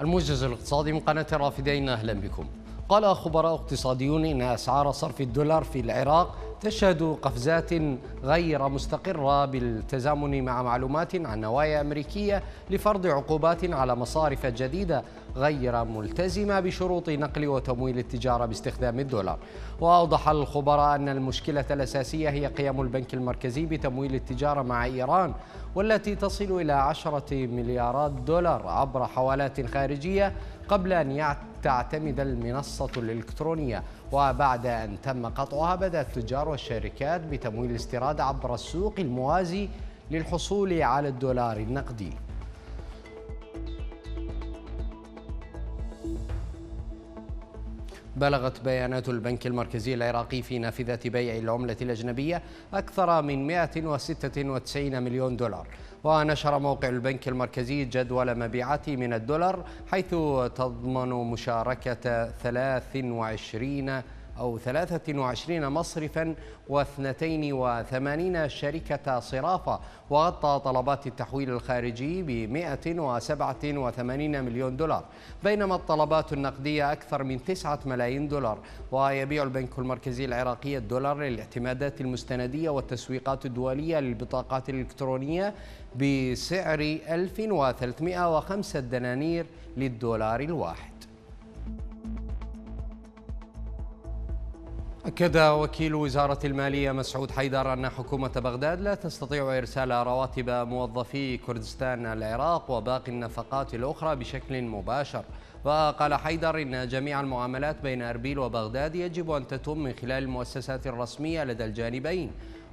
الموجز الاقتصادي من قناة الرافدين، أهلا بكم. قال خبراء اقتصاديون إن أسعار صرف الدولار في العراق تشهد قفزات غير مستقرة بالتزامن مع معلومات عن نوايا أمريكية لفرض عقوبات على مصارف جديدة غير ملتزمة بشروط نقل وتمويل التجارة باستخدام الدولار. وأوضح الخبراء أن المشكلة الأساسية هي قيام البنك المركزي بتمويل التجارة مع إيران، والتي تصل إلى 10 مليارات دولار عبر حوالات خارجية قبل أن تعتمد المنصة الإلكترونية. وبعد أن تم قطعها، بدأت التجار والشركات بتمويل الاستيراد عبر السوق الموازي للحصول على الدولار النقدي. بلغت بيانات البنك المركزي العراقي في نافذة بيع العملة الأجنبية أكثر من 196 مليون دولار. ونشر موقع البنك المركزي جدول مبيعاته من الدولار، حيث تضمن مشاركة 23 مصرفا و82 شركة صرافة. وغطى طلبات التحويل الخارجي ب 187 مليون دولار، بينما الطلبات النقدية أكثر من 9 ملايين دولار. ويبيع البنك المركزي العراقي الدولار للاعتمادات المستندية والتسويقات الدولية للبطاقات الإلكترونية بسعر 1305 دنانير للدولار الواحد. أكد وكيل وزارة المالية مسعود حيدر أن حكومة بغداد لا تستطيع إرسال رواتب موظفي كردستان العراق وباقي النفقات الأخرى بشكل مباشر. وقال حيدر إن جميع المعاملات بين أربيل وبغداد يجب أن تتم من خلال المؤسسات الرسمية لدى الجانبين،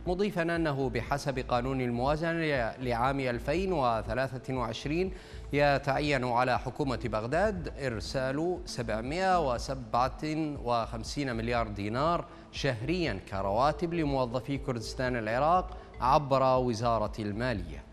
مضيفا أنه بحسب قانون الموازنة لعام 2023 يتعين على حكومة بغداد إرسال 757 مليار دينار شهريا كرواتب لموظفي كردستان العراق عبر وزارة المالية.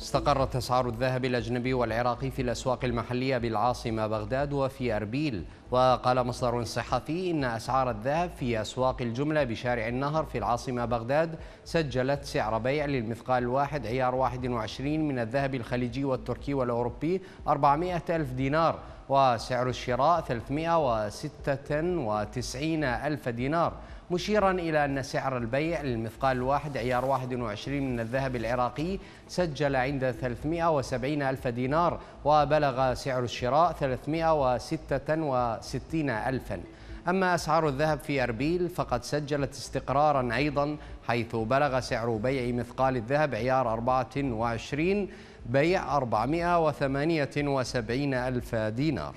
استقرت أسعار الذهب الأجنبي والعراقي في الأسواق المحلية بالعاصمة بغداد وفي أربيل. وقال مصدر صحفي إن أسعار الذهب في أسواق الجملة بشارع النهر في العاصمة بغداد سجلت سعر بيع للمثقال الواحد عيار 21 من الذهب الخليجي والتركي والأوروبي 400,000 دينار، وسعر الشراء 396,000 دينار، مشيرا إلى أن سعر البيع للمثقال الواحد عيار 21 من الذهب العراقي سجل عند 370,000 دينار، وبلغ سعر الشراء 366,000. أما أسعار الذهب في أربيل فقد سجلت استقرارا أيضا، حيث بلغ سعر بيع مثقال الذهب عيار 24 بيع 478,000 دينار.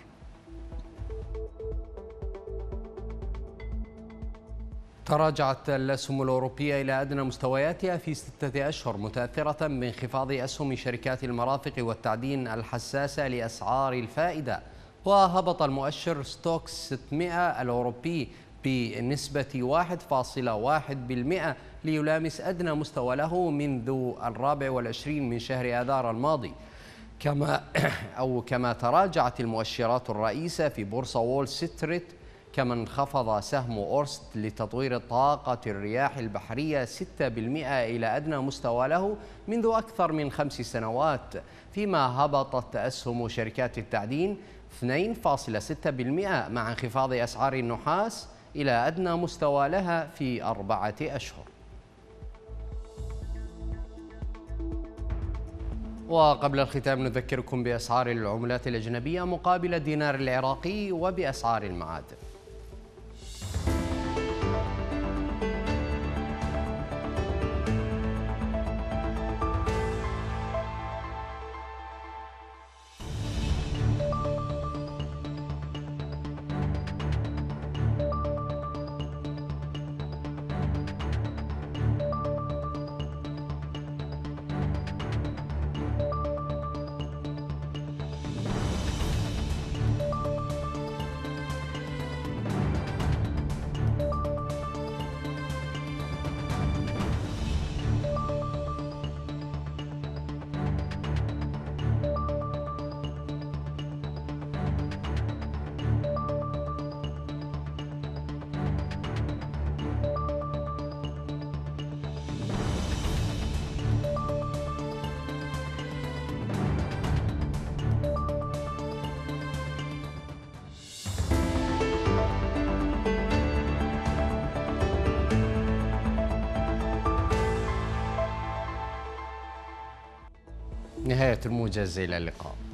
تراجعت الأسهم الأوروبية إلى أدنى مستوياتها في 6 أشهر، متأثرة بانخفاض أسهم شركات المرافق والتعدين الحساسة لأسعار الفائدة. وهبط المؤشر ستوكس 600 الأوروبي بنسبة 1.1% ليلامس أدنى مستوى له منذ 24 من شهر آذار الماضي. كما تراجعت المؤشرات الرئيسة في بورصة وول ستريت، كما انخفض سهم اورست لتطوير طاقة الرياح البحرية 6% إلى أدنى مستوى له منذ أكثر من 5 سنوات، فيما هبطت أسهم شركات التعدين 2.6% مع انخفاض أسعار النحاس إلى أدنى مستوى لها في 4 أشهر. وقبل الختام نذكركم بأسعار العملات الأجنبية مقابل الدينار العراقي وبأسعار المعادن. نهاية الموجز، إلى اللقاء.